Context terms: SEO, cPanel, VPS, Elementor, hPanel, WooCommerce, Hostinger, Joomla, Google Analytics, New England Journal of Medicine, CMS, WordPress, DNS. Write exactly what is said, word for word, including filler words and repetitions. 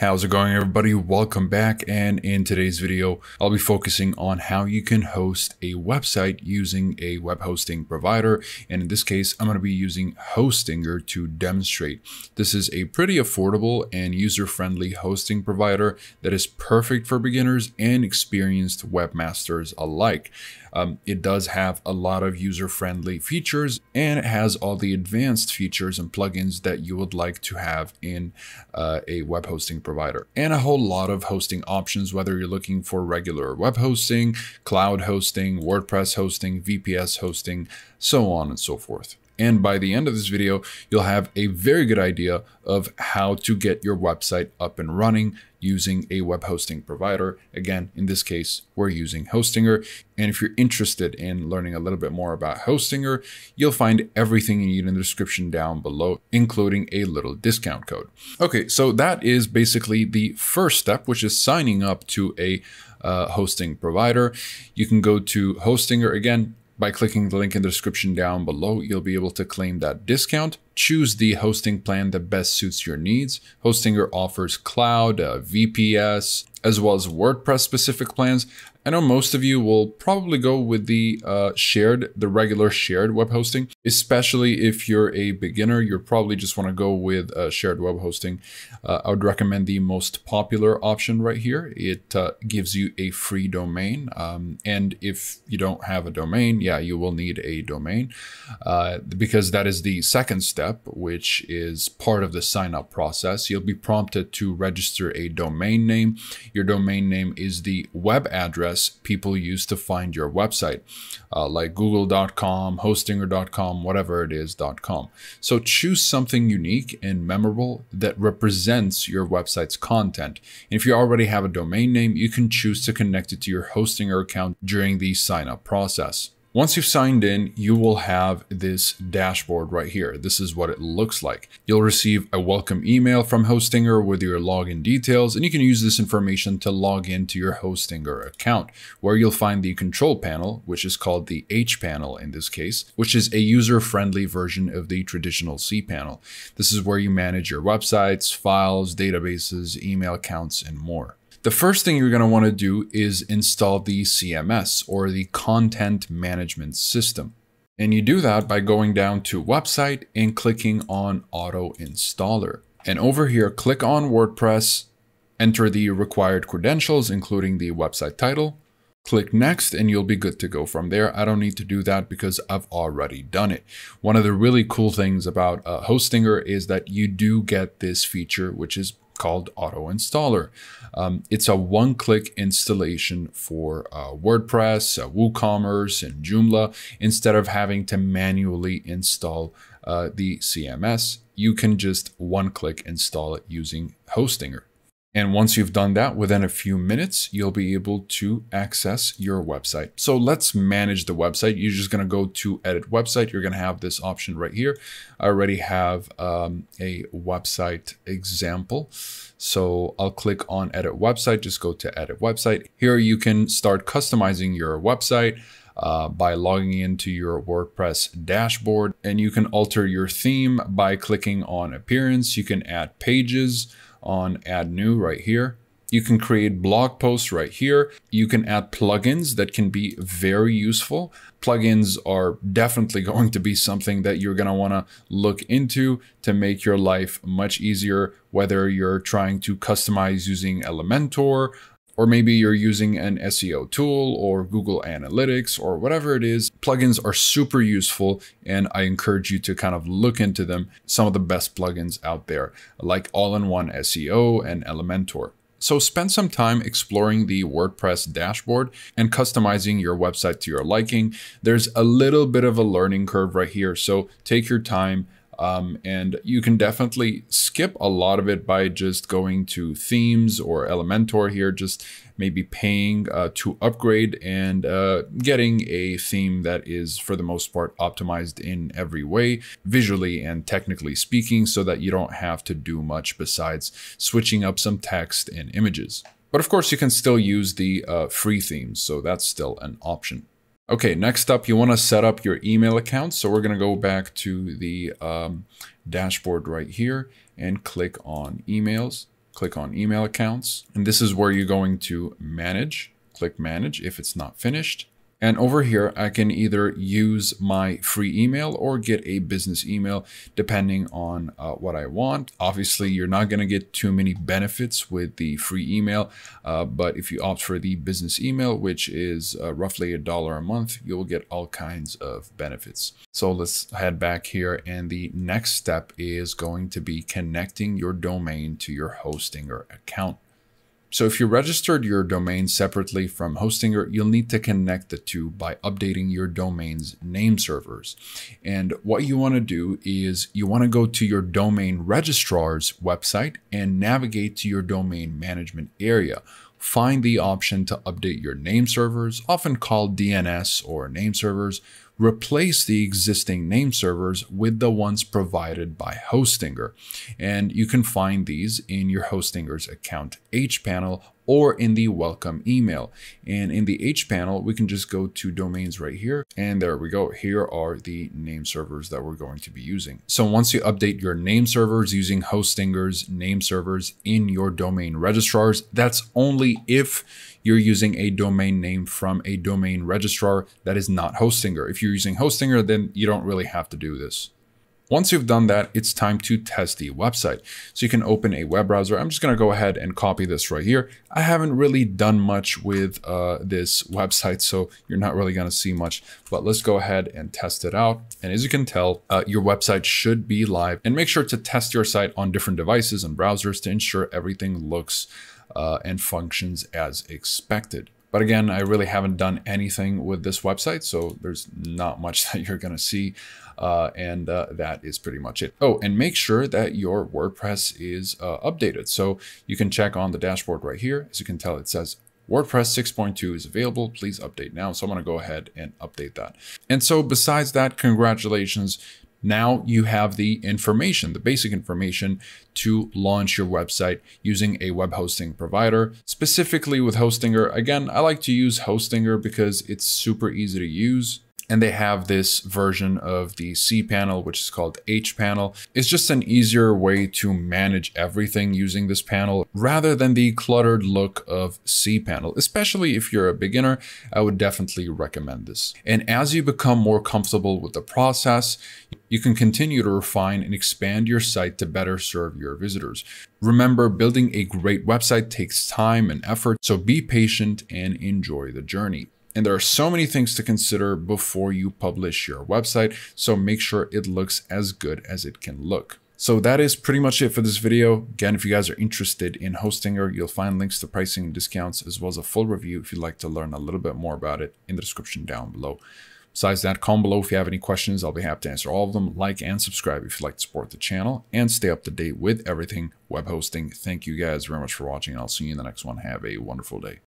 How's it going, everybody? Welcome back. And in today's video, I'll be focusing on how you can host a website using a web hosting provider. And in this case, I'm going to be using Hostinger to demonstrate. This is a pretty affordable and user-friendly hosting provider that is perfect for beginners and experienced webmasters alike. Um, it does have a lot of user-friendly features, and it has all the advanced features and plugins that you would like to have in uh, a web hosting provider, and a whole lot of hosting options, whether you're looking for regular web hosting, cloud hosting, WordPress hosting, V P S hosting, so on and so forth. And by the end of this video, you'll have a very good idea of how to get your website up and running using a web hosting provider. Again, in this case, we're using Hostinger. And if you're interested in learning a little bit more about Hostinger, you'll find everything you need in the description down below, including a little discount code. Okay, so that is basically the first step, which is signing up to a uh, hosting provider. You can go to Hostinger again. By clicking the link in the description down below, you'll be able to claim that discount. Choose the hosting plan that best suits your needs. Hostinger offers cloud, uh, V P S, as well as WordPress specific plans. I know most of you will probably go with the uh, shared, the regular shared web hosting, especially if you're a beginner. You'll probably just want to go with uh, shared web hosting. Uh, I would recommend the most popular option right here. It uh, gives you a free domain. Um, and if you don't have a domain, yeah, you will need a domain uh, because that is the second step, which is part of the sign up process. You'll be prompted to register a domain name. Your domain name is the web address people use to find your website, uh, like google dot com, hostinger dot com, whatever it is, .com. So choose something unique and memorable that represents your website's content. And if you already have a domain name, you can choose to connect it to your Hostinger account during the sign-up process. Once you've signed in, you will have this dashboard right here. This is what it looks like. You'll receive a welcome email from Hostinger with your login details, and you can use this information to log into your Hostinger account, where you'll find the control panel, which is called the hPanel in this case, which is a user-friendly version of the traditional cPanel. This is where you manage your websites, files, databases, email accounts, and more. The first thing you're going to want to do is install the C M S, or the Content Management System. And you do that by going down to Website and clicking on Auto Installer. And over here, click on WordPress, enter the required credentials, including the website title. Click Next, and you'll be good to go from there. I don't need to do that because I've already done it. One of the really cool things about uh, Hostinger is that you do get this feature, which is called Auto Installer. Um, it's a one-click installation for uh, WordPress, uh, WooCommerce, and Joomla. Instead of having to manually install uh, the C M S, you can just one-click install it using Hostinger. And once you've done that, within a few minutes, you'll be able to access your website. So let's manage the website. You're just going to go to Edit Website. You're going to have this option right here. I already have um, a website example. So I'll click on Edit Website. Just go to Edit Website. Here you can start customizing your website Uh, by logging into your WordPress dashboard, and you can alter your theme by clicking on Appearance. You can add pages on Add New right here. You can create blog posts right here. You can add plugins that can be very useful. Plugins are definitely going to be something that you're going to want to look into to make your life much easier, whether you're trying to customize using Elementor, or maybe you're using an S E O tool or Google Analytics or whatever it is. Plugins are super useful, and I encourage you to kind of look into them. Some of the best plugins out there, like all-in-one S E O and Elementor. So spend some time exploring the WordPress dashboard and customizing your website to your liking. There's a little bit of a learning curve right here, so take your time. Um, and you can definitely skip a lot of it by just going to themes or Elementor here, just maybe paying uh, to upgrade and uh, getting a theme that is, for the most part, optimized in every way, visually and technically speaking, so that you don't have to do much besides switching up some text and images. But of course, you can still use the uh, free themes, so that's still an option. Okay, next up, you want to set up your email account. So we're going to go back to the um, dashboard right here and click on emails. click on email accounts. And this is where you're going to manage, click manage if it's not finished. And over here, I can either use my free email or get a business email, depending on uh, what I want. Obviously, you're not going to get too many benefits with the free email, uh, but if you opt for the business email, which is uh, roughly a dollar a month, you'll get all kinds of benefits. So let's head back here. And the next step is going to be connecting your domain to your Hostinger account. So if you registered your domain separately from Hostinger, you'll need to connect the two by updating your domain's name servers. And what you want to do is you want to go to your domain registrar's website and navigate to your domain management area. Find the option to update your name servers, often called D N S or name servers. Replace the existing name servers with the ones provided by Hostinger. And you can find these in your Hostinger's account hPanel or in the welcome email. And in the hPanel, we can just go to domains right here. And there we go. Here are the name servers that we're going to be using. So once you update your name servers using Hostinger's name servers in your domain registrars, that's only if you're using a domain name from a domain registrar that is not Hostinger. If you're using Hostinger, then you don't really have to do this. Once you've done that, it's time to test the website. So you can open a web browser. I'm just going to go ahead and copy this right here. I haven't really done much with uh, this website, so you're not really going to see much, but let's go ahead and test it out. And as you can tell, uh, your website should be live, and make sure to test your site on different devices and browsers to ensure everything looks Uh, and functions as expected. But again, I really haven't done anything with this website, so there's not much that you're going to see. Uh, and uh, that is pretty much it. Oh, and make sure that your WordPress is uh, updated. So you can check on the dashboard right here. As you can tell, it says WordPress six point two is available. Please update now. So I'm going to go ahead and update that. And so besides that, congratulations. Now you have the information, the basic information to launch your website using a web hosting provider, specifically with Hostinger. Again, I like to use Hostinger because it's super easy to use. And they have this version of the cPanel, which is called hPanel. It's just an easier way to manage everything using this panel rather than the cluttered look of cPanel. Especially if you're a beginner, I would definitely recommend this. And as you become more comfortable with the process, you can continue to refine and expand your site to better serve your visitors. Remember, building a great website takes time and effort, so be patient and enjoy the journey. And there are so many things to consider before you publish your website, so make sure it looks as good as it can look. So that is pretty much it for this video. Again, if you guys are interested in Hostinger, you'll find links to pricing and discounts, as well as a full review if you'd like to learn a little bit more about it in the description down below. Besides that, comment below if you have any questions. I'll be happy to answer all of them. Like and subscribe if you'd like to support the channel and stay up to date with everything web hosting. Thank you guys very much for watching, and I'll see you in the next one. Have a wonderful day.